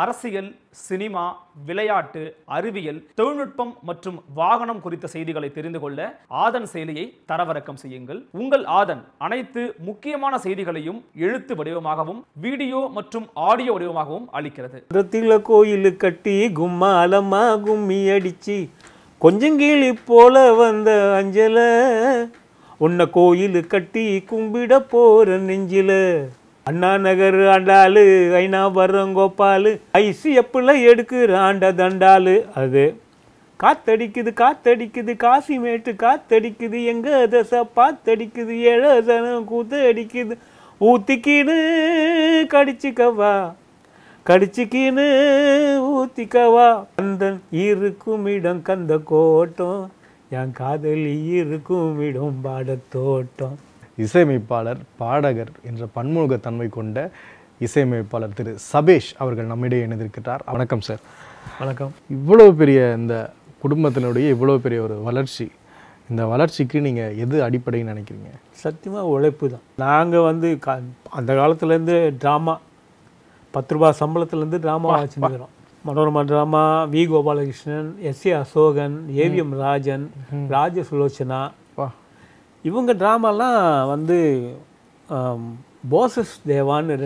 அரசியல் சினிமா விளையாட்டு அறிவியல் தொழில்நுட்பம் மற்றும் வாகனம் குறித்த செய்திகளை தெரிந்து கொள்ள ஆதன் செயலியை தரவிறக்கம் செய்யுங்கள். உங்கள் ஆதன் அனைத்து முக்கியமான செய்திகளையும் எழுத்து வடிவமாகவும் வீடியோ மற்றும் ஆடியோ வடிவமாகவும் அளிக்கிறது. திருத்தில கோயில் கட்டி கும்மாலமா கும்மி அடிச்சி கொஞ்சங்கீழி போல வந்த அஞ்சல உன்னை கோயில் கட்டி கும்பிட போற நெஞ்சில அண்ணா நகர் ஆண்டாலு ஐநா வரம் கோபாலு ஐசிஎப்பில் எடுக்கிற ஆண்ட தண்டாலு அது காத்தடிக்குது காத்தடிக்குது காசிமேட்டு காத்தடிக்குது எங்கே தசை பாத்தடிக்குது ஏழசனம் கூத்து அடிக்குது ஊத்திக்கின்னு கடிச்சிக்கவா கடிச்சிக்கின்னு ஊத்திக்கவா கந்தன் இருக்கும் இடம் கந்த கோட்டம் என் காதலி இருக்கும் இடம் பாட தோட்டம். இசையமைப்பாளர் பாடகர் என்ற பன்முகத்தன்மை கொண்ட இசையமைப்பாளர் திரு சபேஷ் அவர்கள் நம்மிடையே இணைந்திருக்கிறார். வணக்கம் சார். வணக்கம். இவ்வளோ பெரிய இந்த குடும்பத்தினுடைய இவ்வளோ பெரிய ஒரு வளர்ச்சி, இந்த வளர்ச்சிக்கு நீங்கள் எது அடிப்படைன்னு நினைக்கிறீங்க? சத்தியமாக உழைப்பு தான். நாங்கள் வந்து அந்த காலத்துலேருந்து ட்ராமா 10 ரூபா சம்பளத்துலேருந்து ட்ராமா வச்சுருக்கிறோம். Manorama drama, V Gopalakrishnan, SA Asokan, AVM Rajan, Raja Sulochana, இவங்க ட்ராமாலாம் வந்து போசஸ் தேவான்னு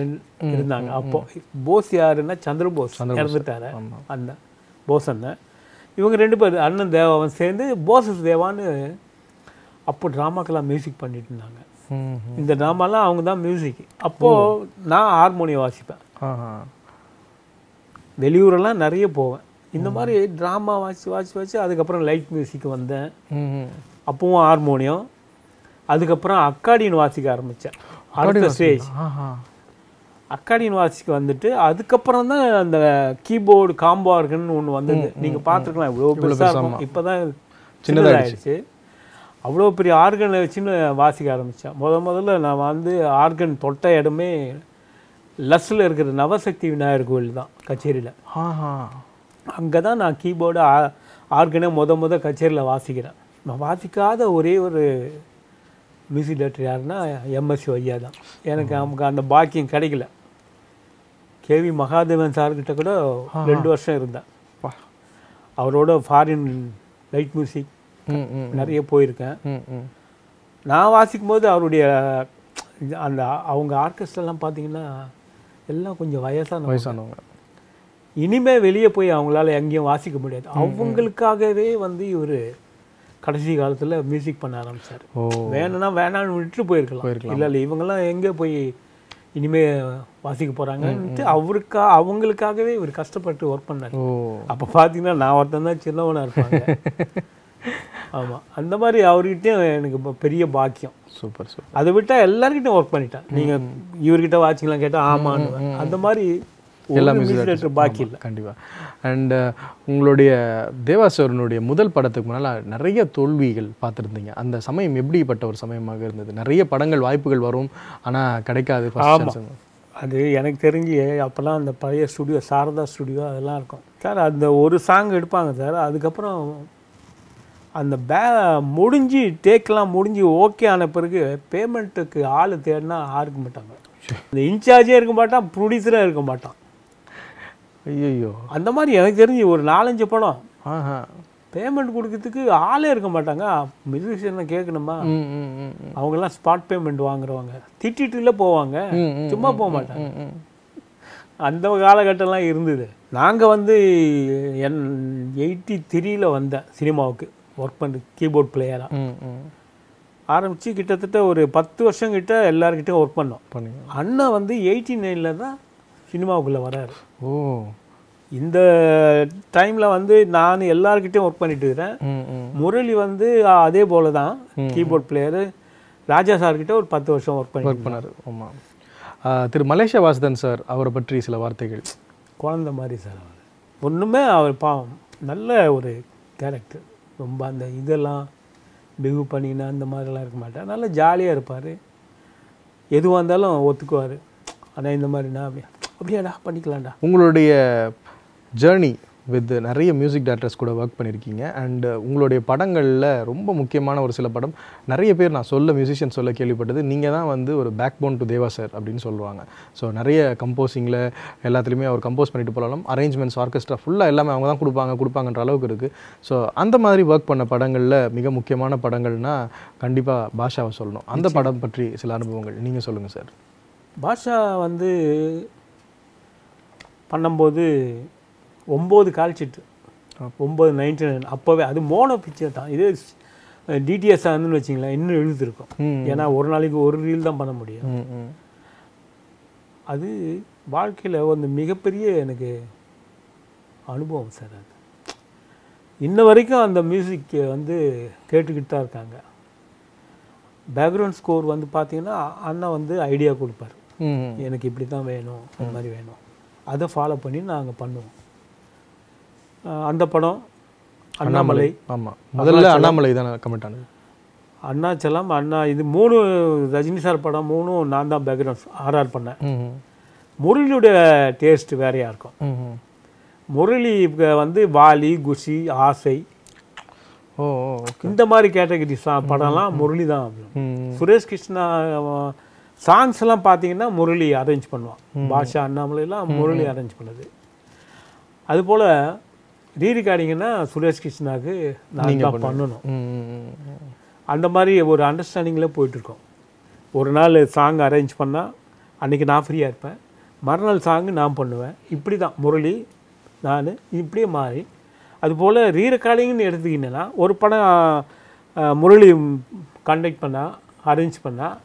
இருந்தாங்க. அப்போ போஸ் யாருன்னா சந்திரபோஸ் இறந்துட்டாரு, அந்த போஸ் அண்ணன். இவங்க 2 பேர் அண்ணன் தேவாவும் சேர்ந்து போசஸ் தேவான்னு அப்போ ட்ராமாக்கெல்லாம் மியூசிக் பண்ணிட்டு இருந்தாங்க. இந்த ட்ராமாலாம் அவங்க தான் மியூசிக். அப்போது நான் ஹார்மோனியம் வாசிப்பேன், வெளியூரெல்லாம் நிறைய போவேன். இந்த மாதிரி ட்ராமா வாசி வாசி வாசி அதுக்கப்புறம் லைட் மியூசிக் வந்தேன். அப்போவும் ஹார்மோனியம், அதுக்கப்புறம் அக்காடியன் வாசிக்க ஆரம்பித்தேன். அடுத்த ஸ்டேஜ் அக்காடியன் வாசிக்க வந்துட்டு அதுக்கப்புறம் தான் அந்த கீபோர்டு காம்போ இருக்குன்னு ஒன்று வந்தது. நீங்கள் பார்த்துருக்கலாம், இவ்வளோ பெருசாக இருக்கும். இப்போ தான் சின்னதாகிடுச்சு. அவ்வளோ பெரிய ஆர்கனை வச்சுன்னு வாசிக்க ஆரம்பித்தேன். முதல்ல நான் வந்து ஆர்கன் தொட்ட இடமே லஸ்ஸில் இருக்கிற நவசக்தி விநாயகர் கோயில் தான், கச்சேரியில். அங்கே தான் நான் கீபோர்டு ஆர்கனை முத கச்சேரியில் வாசிக்கிறேன். நான் வாசிக்காத ஒரே ஒரு மியூசிக் டைரக்டர் யாருன்னா எம்எஸ்சி ஐயா தான். எனக்கு நமக்கு அந்த பாக்கியம் கிடைக்கல. கேவி மகாதேவன் சார்கிட்ட கூட 2 வருஷம் இருந்தேன். அவரோட ஃபாரின் லைட் மியூசிக் நிறைய போயிருக்கேன். நான் வாசிக்கும் போது அவருடைய அந்த அவங்க ஆர்கெஸ்ட்ரெல்லாம் பார்த்தீங்கன்னா எல்லாம் கொஞ்சம் வயசானவங்க. இனிமேல் வெளியே போய் அவங்களால எங்கேயும் வாசிக்க முடியாது. அவங்களுக்காகவே வந்து இவர் கடைசி காலத்தில் மியூசிக் பண்ண ஆரம்பித்தார். வேணும்னா வேணான்னு விட்டு போயிருக்கலாம். இல்லை இவங்கெல்லாம் எங்கே போய் இனிமேல் வாசிக்க போகிறாங்கன்ட்டு அவங்களுக்காகவே இவர் கஷ்டப்பட்டு ஒர்க் பண்ணார். அப்போ பார்த்தீங்கன்னா நான் ஒருத்தன் தான் சின்னவனாக இருப்பாங்க. ஆமாம், அந்த மாதிரி அவர்கிட்டையும் எனக்கு இப்போ பெரிய பாக்கியம். Super super. அதை விட்டால் எல்லாருக்கிட்டையும் ஒர்க் பண்ணிட்டேன். நீங்கள் இவர்கிட்ட வாட்சிங்கலாம் கேட்டால் ஆமான்னு, அந்த மாதிரி எல்லா மியூசிக் பாக்கி இல்லை. கண்டிப்பாக. அண்டு உங்களுடைய தேவாஸ்வரனுடைய முதல் படத்துக்கு முன்னால் நிறைய தோல்விகள் பார்த்துருந்தீங்க. அந்த சமயம் எப்படிப்பட்ட ஒரு சமயமாக இருந்தது? நிறைய படங்கள் வாய்ப்புகள் வரும், ஆனால் கிடைக்காது. அது எனக்கு தெரிஞ்சு அப்போல்லாம் அந்த பழைய ஸ்டுடியோ, சாரதா ஸ்டுடியோ, அதெல்லாம் இருக்கும் சார். அந்த ஒரு சாங் எடுப்பாங்க சார், அதுக்கப்புறம் அந்த முடிஞ்சு டேக்கெலாம் முடிஞ்சு ஓகே ஆன பிறகு பேமெண்ட்டுக்கு ஆள் தேடினா ஆறுக்க மாட்டாங்க. இந்த இன்சார்ஜே இருக்க மாட்டான், ப்ரொடியூசராக இருக்க மாட்டான். ஐயோ, அந்த மாதிரி எனக்கு தெரிஞ்சு ஒரு 4-5 படம் பேமெண்ட் கொடுக்கறதுக்கு ஆளே இருக்க மாட்டாங்க. மியூசிஷியனை கேட்கணுமா? அவங்கெல்லாம் ஸ்பாட் பேமெண்ட் வாங்குறவங்க, திட்டிட்டுல போவாங்க, சும்மா போக மாட்டாங்க. அந்த காலகட்டம்லாம் இருந்தது. நாங்கள் வந்து 83ல் வந்தேன் சினிமாவுக்கு ஒர்க் பண்ணுற கீபோர்ட் பிளேயராக ஆரம்பித்து கிட்டத்தட்ட ஒரு 10 வருஷம் கிட்ட எல்லாருக்கிட்டையும் ஒர்க் பண்ணோம். அண்ணன் வந்து 89ல் தான் சினிமாவுக்குள்ளே வராரு. ஓ, இந்த டைமில் வந்து நான் எல்லாருக்கிட்டையும் ஒர்க் பண்ணிட்டு இருக்கிறேன். முரளி வந்து அதே போல தான் கீபோர்ட் பிளேயரு. ராஜா சார்கிட்ட ஒரு 10 வருஷம் ஒர்க் பண்ணார். ஆமாம். திரு மலேசியா வாசுதன் சார், அவரை பற்றி சில வார்த்தைகள். குழந்த மாதிரி சார் அவர். ஒன்றுமே அவர் பாவம் நல்ல ஒரு கேரக்டர். ரொம்ப அந்த இதெல்லாம் பிகு பண்ணிங்கன்னா அந்த மாதிரிலாம் இருக்க மாட்டார். நல்லா ஜாலியாக இருப்பார். எதுவாக இருந்தாலும் ஒத்துக்குவார். ஆனால் இந்த மாதிரினா அப்படியாடா பண்ணிக்கலாம்டா. உங்களுடைய ஜேர்னி வித் நிறைய மியூசிக் டைரக்டர்ஸ் கூட வர்க் பண்ணியிருக்கீங்க அண்ட் உங்களுடைய படங்களில் ரொம்ப முக்கியமான ஒரு சில படம் நிறைய பேர் நான் சொல்ல மியூசிஷியன் சொல்ல கேள்விப்பட்டது நீங்கள் தான் வந்து ஒரு backbone to Deva sir அப்படின்னு சொல்லுவாங்க. ஸோ நிறைய கம்போஸிங்கில் எல்லாத்துலேயுமே அவர் கம்போஸ் பண்ணிட்டு போகலாம், அரேஞ்ச்மெண்ட்ஸ் ஆர்கெஸ்ட்ரா ஃபுல்லாக எல்லாமே அவங்க தான் கொடுப்பாங்கன்ற அளவுக்கு இருக்குது. ஸோ அந்த மாதிரி ஒர்க் பண்ண படங்களில் மிக முக்கியமான படங்கள்னால் கண்டிப்பாக பாஷாவை சொல்லணும். அந்த படம் பற்றி சில அனுபவங்கள் நீங்கள் சொல்லுங்கள் சார். பாஷா வந்து பண்ணும்போது 9 கால்ஷீட்டு 999 அப்போவே அது மோனோ பிக்சர் தான். இது டிடிஎஸ் ஆகுதுன்னு வச்சிங்களேன் இன்னும் எழுதிருக்கும், ஏன்னா ஒரு நாளைக்கு ஒரு ரீல் தான் பண்ண முடியும். அது வாழ்க்கையில் வந்து மிகப்பெரிய எனக்கு அனுபவம் சார். அது இன்ன வரைக்கும் அந்த மியூசிக்கை வந்து கேட்டுக்கிட்டு தான் இருக்காங்க. பேக்ரவுண்ட் ஸ்கோர் வந்து பார்த்திங்கன்னா அண்ணா வந்து ஐடியா கொடுப்பார், எனக்கு இப்படி தான் வேணும் அந்த மாதிரி வேணும், அதை ஃபாலோ பண்ணி நாங்கள் பண்ணுவோம். அந்த படம் அண்ணாமலை, ஆமாம் முதல்ல அண்ணாமலை தான் கமெண்ட் ஆனது, அண்ணாச்சலம் அண்ணா. இது 3 ரஜினி சார் படம் 3 நான் தான் பேக்ரவுண்ட் ஆர்ஆர் பண்ணேன். முரளியோடைய டேஸ்ட் வேறையாக இருக்கும். முரளி வந்து வாலி குஷி ஆசை ஓ இந்த மாதிரி கேட்டகரி படம்லாம் முரளி தான். சுரேஷ் கிருஷ்ணா சாங்ஸ் எல்லாம் பார்த்தீங்கன்னா முரளி அரேஞ்ச் பண்ணுவான். பாஷா அண்ணாமலைலாம் முரளி அரேஞ்ச் பண்ணது. அதுபோல் ரீ ரெக்கார்டிங்கன்னா சுரேஷ் கிருஷ்ணாவுக்கு நான் பண்ணணும். அந்த மாதிரி ஒரு அண்டர்ஸ்டாண்டிங்கில் போயிட்டுருக்கோம். ஒரு நாள் சாங் அரேஞ்ச் பண்ணால் அன்றைக்கி நான் ஃப்ரீயாக இருப்பேன், மறுநாள் சாங்கு நான் பண்ணுவேன். இப்படி தான் முரளி நான் இப்படியே மாறி. அதுபோல் ரீ ரெக்கார்டிங்னு எடுத்துக்கிட்டேன்னா ஒரு படம் முரளி கண்டக்ட் பண்ணால் அரேஞ்ச் பண்ணால்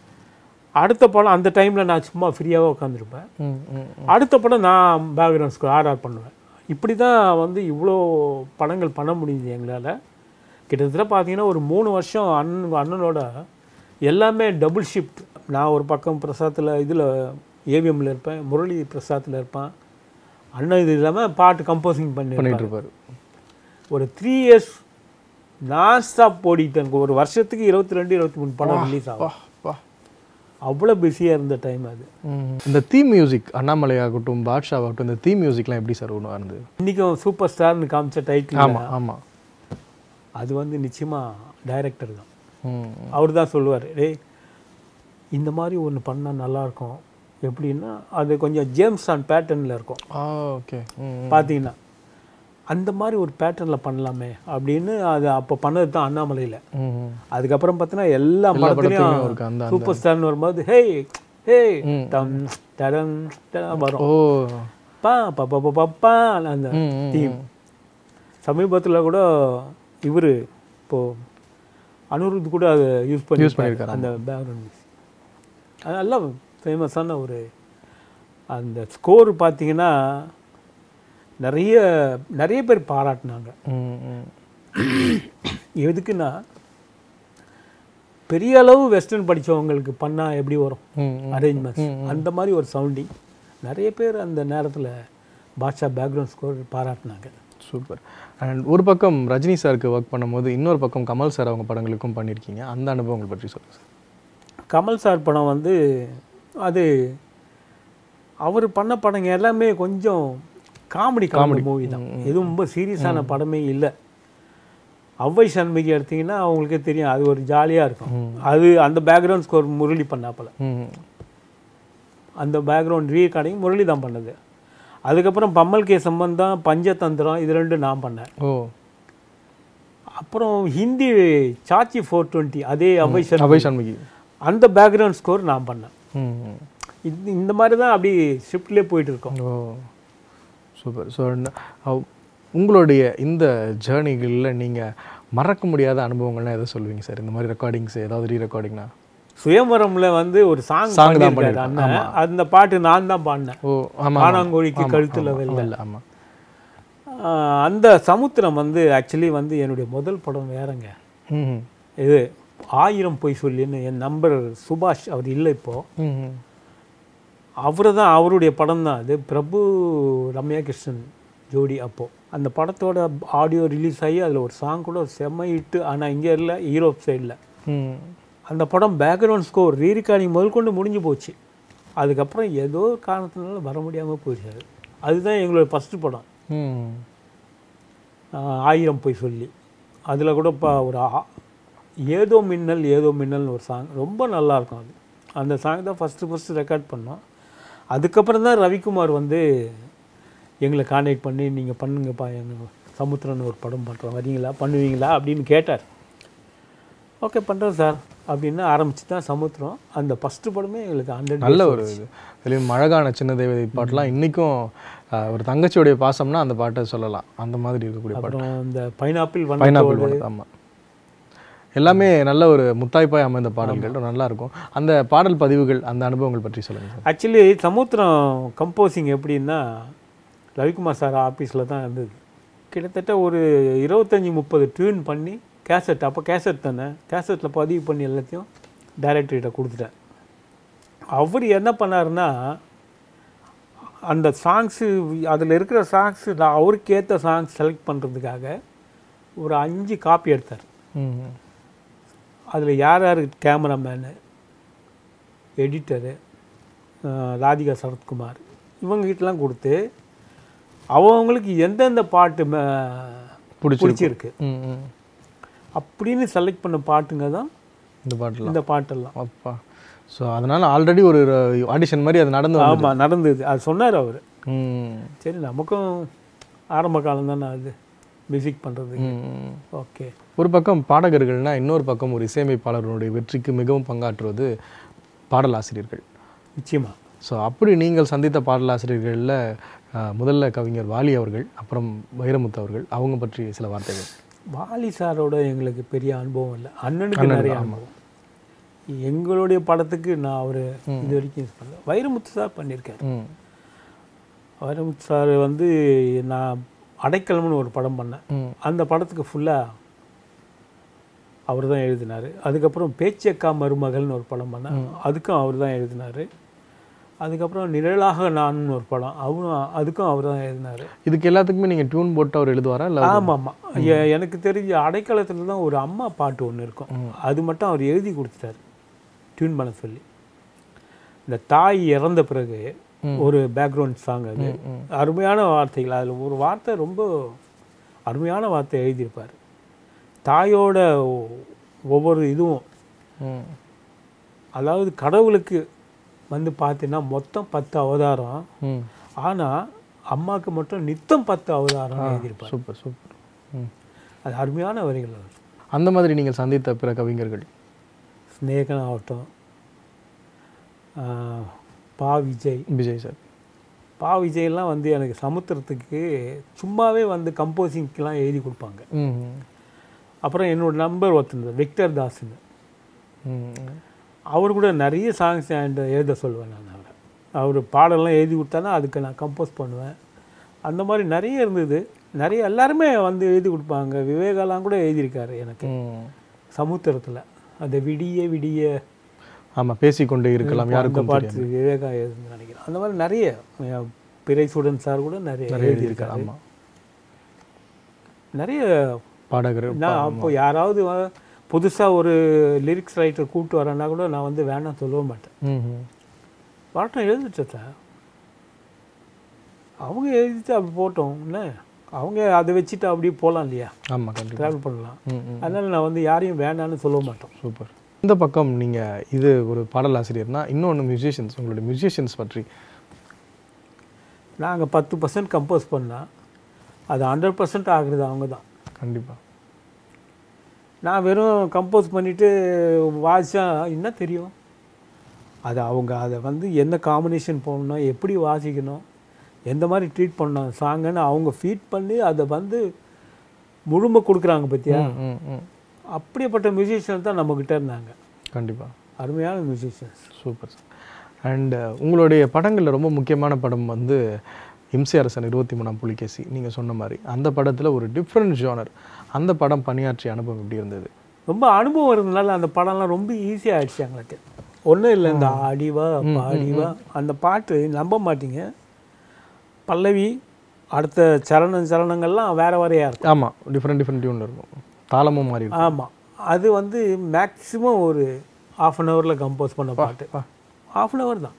அடுத்த படம் அந்த டைமில் நான் சும்மா ஃப்ரீயாக உட்காந்துருப்பேன். அடுத்த படம் நான் பேக்ரவுண்ட் ஸ்கோர் ஆர்ஆர் பண்ணுவேன். இப்படி தான் வந்து இவ்வளோ படங்கள் பண்ண முடியுது எங்களால். கிட்டத்தட்ட பார்த்தீங்கன்னா ஒரு 3 வருஷம் அண்ணனோட எல்லாமே டபுள் ஷிஃப்ட். நான் ஒரு பக்கம் பிரசாத்தில் இதில் ஏவிஎம்மில் இருப்பேன், முரளி பிரசாத்தில் இருப்பேன், அண்ணன் இது இல்லாமல் பாட்டு கம்போசிங் பண்ணிட்டு இருப்பார். ஒரு 3 இயர்ஸ் நான் ஸ்டாப் ஓடிட்டேன். ஒரு வருஷத்துக்கு 22, 23 படம் ரிலீஸ் ஆகும். அவ்வளோ பிஸியாக இருந்த டைம் அது. இந்த தீம் மியூசிக் அண்ணாமலையாகட்டும் பாட்ஷாவாகட்டும் இந்த தீம் மியூசிக்லாம் எப்படி சார் ஒன்று இருந்தது? இன்றைக்கும் சூப்பர் ஸ்டார்னு காமிச்ச டைட்டில் ஆமாம் ஆமாம் அது வந்து நிச்சயமாக டைரக்டர் தான். அவர் தான் சொல்லுவார், டே இந்த மாதிரி ஒன்று பண்ணால் நல்லாயிருக்கும். எப்படின்னா அது கொஞ்சம் ஜேம்ஸ் ஆன் பேட்டர்னில் இருக்கும். ஓகே பார்த்தீங்கன்னா அந்த மாதிரி ஒரு பேட்டர்னில் பண்ணலாமே அப்படின்னு அது அப்போ பண்ணது தான் அண்ணாமலையில். அதுக்கப்புறம் பார்த்தீங்கன்னா எல்லா படத்துலையும் சூப்பர் ஸ்டார்னு வரும்போது ஹே ஹே டம் டடம் வரும் பா பப்பா அந்த தீம். சமீபத்தில் கூட இவர் இப்போது அனுருத் கூட அதை யூஸ் பண்ணியிருக்காரு அந்த பேக்ரவுண்ட் மியூசிக். அதெல்லாம் ஃபேமஸான ஒரு அந்த ஸ்கோர் பார்த்தீங்கன்னா நிறைய பேர் பாராட்டினாங்க. எதுக்குன்னா பெரிய அளவு வெஸ்டர்ன் படித்தவங்களுக்கு பண்ணால் எப்படி வரும் அரேஞ்ச்மெண்ட்ஸ் அந்த மாதிரி ஒரு சவுண்டிங். நிறைய பேர் அந்த நேரத்தில் பாட்ஷா பேக்ரவுண்ட் ஸ்கோர் பாராட்டினாங்க. சூப்பர். அண்ட் ஒரு பக்கம் ரஜினி சாருக்கு ஒர்க் பண்ணும்போது இன்னொரு பக்கம் கமல் சார் அவங்க படங்களுக்கும் பண்ணியிருக்கீங்க, அந்த அனுபவங்கள் பற்றி சொல்லுங்கள் சார். கமல் சார் படம் வந்து அது அவர் பண்ண படங்க எல்லாமே கொஞ்சம் காமெடி மூவி தான். எதுவும் ரொம்ப சீரியஸான படமே இல்லை. அவ்வை சண்முகி எடுத்திங்கன்னா அவங்களுக்கே தெரியும் அது ஒரு ஜாலியாக இருக்கும். அது அந்த பேக்ரவுண்ட் ஸ்கோர் முரளி பண்ணாப்பல அந்த பேக்ரவுண்ட் ரீ ரெக்கார்டிங் முரளி தான் பண்ணது. அதுக்கப்புறம் பம்மல் கே சம்பந்தம் பஞ்சதந்திரம் இது 2 நான் பண்ணேன். அப்புறம் ஹிந்தி சாச்சி 420 அதே அவ்வை சண்முகி அந்த பேக்ரவுண்ட் ஸ்கோர் நான் பண்ணேன். இந்த மாதிரி தான் அப்படி ஷிஃப்ட்லேயே போயிட்டு இருக்கோம். சூப்பர். ஸோ உங்களுடைய இந்த ஜேர்னிகளில் நீங்கள் மறக்க முடியாத அனுபவங்கள்லாம் எதை சொல்லுவீங்க சார்? இந்த மாதிரி ரெக்கார்டிங்ஸ் ஏதாவது ரீ ரெக்கார்டிங்னா சுயம்பரமில் வந்து ஒரு சாங் தான் பண்ணியிருக்காரு. அந்த பாட்டு நான் தான் பாடினேன். ஓ ஆமாம். ஆனாங்கோழிக்கு கழுத்தில் வெள்ளம். ஆமாம். அந்த சமுத்திரம் வந்து ஆக்சுவலி வந்து என்னுடைய முதல் படம் வேறங்க. இது 1000 போய் சொல்லின்னு என் நம்பர் சுபாஷ் அவர் இல்லை இப்போது, அவரு தான் அவருடைய படம் தான் அது. பிரபு ரம்யா கிருஷ்ணன் ஜோடி அப்போது அந்த படத்தோட ஆடியோ ரிலீஸ் ஆகி அதில் ஒரு சாங் கூட செம்மையிட்டு. ஆனால் இங்கே இல்லை, யூரோப் சைடில் அந்த படம் பேக்ரவுண்ட் ஸ்கோர் ரீ ரெக்கார்டிங் முதற்கொண்டு முடிஞ்சு போச்சு. அதுக்கப்புறம் ஏதோ காரணத்தினால வர முடியாமல் போயிடுச்சு. அதுதான் எங்களோட ஃபஸ்ட்டு படம். ஆயிரம் போய் சொல்லி அதில் கூட இப்போ ஒரு ஏதோ மின்னல்னு ஒரு சாங் ரொம்ப நல்லாயிருக்கும். அது அந்த சாங் தான் ஃபஸ்ட்டு ஃபஸ்ட்டு ரெக்கார்ட் பண்ணோம். அதுக்கப்புறம் தான் ரவிக்குமார் வந்து எங்களை கான்டாக்ட் பண்ணி நீங்கள் பண்ணுங்கப்பா எங்கள் சமுத்திரன் ஒரு படம் பண்ணுறோம் வரீங்களா பண்ணுவீங்களா அப்படின்னு கேட்டார். ஓகே பண்ணுறோம் சார் அப்படின்னு ஆரம்பித்து தான் சமுத்திரம் அந்த ஃபஸ்ட்டு படமே எங்களுக்கு 100 நல்ல ஒரு இது. அழகான சின்ன தேவதை பாட்டெலாம் இன்றைக்கும் ஒரு தங்கச்சியோடைய பாசம்னா அந்த பாட்டை சொல்லலாம். அந்த மாதிரி இருக்கக்கூடிய பாட்டு அந்த பைனாப்பிள் ஆமாம் எல்லாமே நல்ல ஒரு முத்தாய்ப்பாய் அமைந்த பாடல்கள் நல்லாயிருக்கும். அந்த பாடல் பதிவுகள் அந்த அனுபவங்கள் பற்றி சொல்லுங்கள். ஆக்சுவலி சமுத்திரம் கம்போசிங் எப்படின்னா ரவிக்குமார் சார் ஆஃபீஸில் தான் இருந்தது. கிட்டத்தட்ட ஒரு 25-30 டியூன் பண்ணி கேசட் அப்போ கேசட் தானே கேசட்டில் பதிவு பண்ணி எல்லாத்தையும் டைரக்டர்கிட்ட கொடுத்துட்டேன். அவர் என்ன பண்ணாருன்னா அந்த சாங்ஸு அதில் இருக்கிற சாங்ஸு நான் அவருக்கு ஏற்ற சாங்ஸ் செலக்ட் பண்ணுறதுக்காக ஒரு 5 காப்பி எடுத்தார். அதில் யார் யார் கேமராமேனு எடிட்டரு ராதிகா சரத்குமார் இவங்ககிட்டலாம் கொடுத்து அவங்களுக்கு எந்தெந்த பாட்டு பிடிச்சிருக்கு அப்படின்னு செலக்ட் பண்ண பாட்டுங்க தான் இந்த பாட்டெல்லாம். அப்பா ஸோ அதனால் ஆல்ரெடி ஒரு ஆடிஷன் மாதிரி அது நடந்து ஆமாம் நடந்தது அது சொன்னார் அவர். சரி நமக்கும் ஆரம்ப காலம் தானே அது மியூசிக் பண்ணுறது. ஓகே ஒரு பக்கம் பாடகர்கள்னால் இன்னொரு பக்கம் ஒரு இசையமைப்பாளர்களுடைய வெற்றிக்கு மிகவும் பங்காற்றுவது பாடலாசிரியர்கள். நிச்சயமாக. ஸோ அப்படி நீங்கள் சந்தித்த பாடலாசிரியர்களில் முதல்ல கவிஞர் வாலி அவர்கள் அப்புறம் வைரமுத்து அவர்கள் அவங்க பற்றி சில வார்த்தைகள். வாலி சாரோட எங்களுக்கு பெரிய அனுபவம் இல்லை, அண்ணனுக்கு நிறைய அனுபவம். எங்களுடைய படத்துக்கு நான் அவர் இது வரைக்கும் யூஸ் பண்ணல. வைரமுத்து சார் பண்ணியிருக்காரு. வைரமுத்து சார் வந்து நான் அடைக்கலம்னு ஒரு படம் பண்ணேன். அந்த படத்துக்கு ஃபுல்லாக அவர் தான் எழுதினார். அதுக்கப்புறம் பேச்சக்கா மருமகள்னு ஒரு படம் பண்ணேன், அதுக்கும் அவர் தான் எழுதினார். அதுக்கப்புறம் நிழலாக நான் ஒரு படம் அவரும் அதுக்கும் அவர் தான் எழுதினார். இதுக்கு எல்லாத்துக்குமே நீங்கள் டியூன் போட்டு அவர் எழுதுவாரா இல்லை? ஆமாம் ஆமாம். எனக்கு தெரிஞ்ச அடைக்காலத்தில் தான் ஒரு அம்மா பாட்டு ஒன்று இருக்கும் அது மட்டும் அவர் எழுதி கொடுத்துட்டார் டியூன் பண்ண சொல்லி. இந்த தாய் இறந்த பிறகு ஒரு பேக்ரவுண்ட் சாங் அது அருமையான வார்த்தைகள். அதில் ஒரு வார்த்தை ரொம்ப அருமையான வார்த்தை எழுதியிருப்பார். தாயோட ஒவ்வொரு இதுவும் அதாவது கடவுளுக்கு வந்து பார்த்தீங்கன்னா மொத்தம் 10 அவதாரம், ஆனால் அம்மாவுக்கு மட்டும் நித்தம் 10 அவதாரம் எழுதியிருப்பார். Super super. அது அருமையான வரிகள். அந்த மாதிரி நீங்கள் சந்தித்த பிற கவிஞர்கள் ஸ்நேகன் ஆகட்டும், பா விஜய் விஜய் சார் பா விஜயெல்லாம் வந்து எனக்கு சமுத்திரத்துக்கு சும்மாவே வந்து கம்போசிங்க்கெலாம் எழுதி கொடுப்பாங்க. அப்புறம் என்னோடய நம்பர் ஒருத்தர் விக்டர் தாஸ்ன்னு அவர் கூட நிறைய சாங்ஸ் எழுத சொல்லுவேன் நான். அவர் பாடலாம் எழுதி கொடுத்தானா அதுக்கு நான் கம்போஸ் பண்ணுவேன். அந்த மாதிரி நிறைய இருந்தது. நிறைய எல்லாருமே வந்து எழுதி கொடுப்பாங்க. விவேகாலாம் கூட எழுதியிருக்காரு எனக்கு சமுத்திரத்தில் அந்த விடிய விடிய ஆமாம் பேசிக்கொண்டே இருக்கலாம் யாருக்கும் பாட்டு விவேகா எழுதுன்னு நினைக்கிறேன். அந்த மாதிரி நிறைய பிறை சுடன் சார் கூட நிறைய எழுதியிருக்காரு. ஆமாம் நிறைய பாடகர். நான் அப்போ யாராவது புதுசாக ஒரு லிரிக்ஸ் ரைட்டர் கூப்பிட்டு வரேன்னா கூட நான் வந்து வேணாம் சொல்லவும் மாட்டேன். வரட்டும் எழுதிட்டா அவங்க எழுதிட்டு அப்படி போட்டோம்னா அவங்க அதை வச்சுட்டு அப்படியே போகலாம் இல்லையா? ஆமாம் கண்டிப்பாக ட்ராவல் பண்ணலாம். அதனால் நான் வந்து யாரையும் வேணான்னு சொல்ல மாட்டோம். சூப்பர். இந்த பக்கம் நீங்கள் இது ஒரு பாடலாசிரியர்னா இன்னொன்று மியூசிஷியன்ஸ். உங்களுடைய மியூசிஷியன்ஸ் பற்றி நாங்கள் 10% கம்போஸ் பண்ணால் அது 100% ஆகுறது அவங்க தான். கண்டிப்பாக. நான் வெறும் கம்போஸ் பண்ணிவிட்டு வாசித்தா என்ன தெரியும்? அது அவங்க அதை வந்து என்ன காம்பினேஷன் போடணும், எப்படி வாசிக்கணும், எந்த மாதிரி ட்ரீட் பண்ணணும் சாங்குன்னு அவங்க ஃபீட் பண்ணி அதை வந்து முழுமை கொடுக்குறாங்க பார்த்தியா? அப்படிப்பட்ட மியூசிஷியன் தான் நம்மக்கிட்ட இருந்தாங்க. கண்டிப்பாக அருமையான மியூசிஷியன்ஸ். Super sir. அண்டு உங்களுடைய படங்களில் ரொம்ப முக்கியமான படம் வந்து இம்சை அரசன் 23ஆம் புலிகேசி. நீங்கள் சொன்ன மாதிரி அந்த படத்தில் ஒரு டிஃப்ரெண்ட் ஜானர். அந்த படம் பணியாற்றிய அனுபவம் எப்படி இருந்தது? ரொம்ப அனுபவம் இருந்ததுனால அந்த படம்லாம் ரொம்ப ஈஸியாக ஆகிடுச்சு எங்களுக்கு. ஒன்றும் இல்லை இந்த ஆடிவா பாடிவா அந்த பாட்டு நம்ப மாட்டீங்க பல்லவி அடுத்த சரணங்கள்லாம் வேறு வேறையாக இருக்கும். ஆமாம் டிஃப்ரெண்ட் டிஃப்ரெண்ட் டியூனில் இருக்கும், தாளமும் மாறி. ஆமாம் அது வந்து மேக்ஸிமம் ஒரு 1/2 ஹவரில் கம்போஸ் பண்ண பாட்டு. 1/2 ஹவர் தான்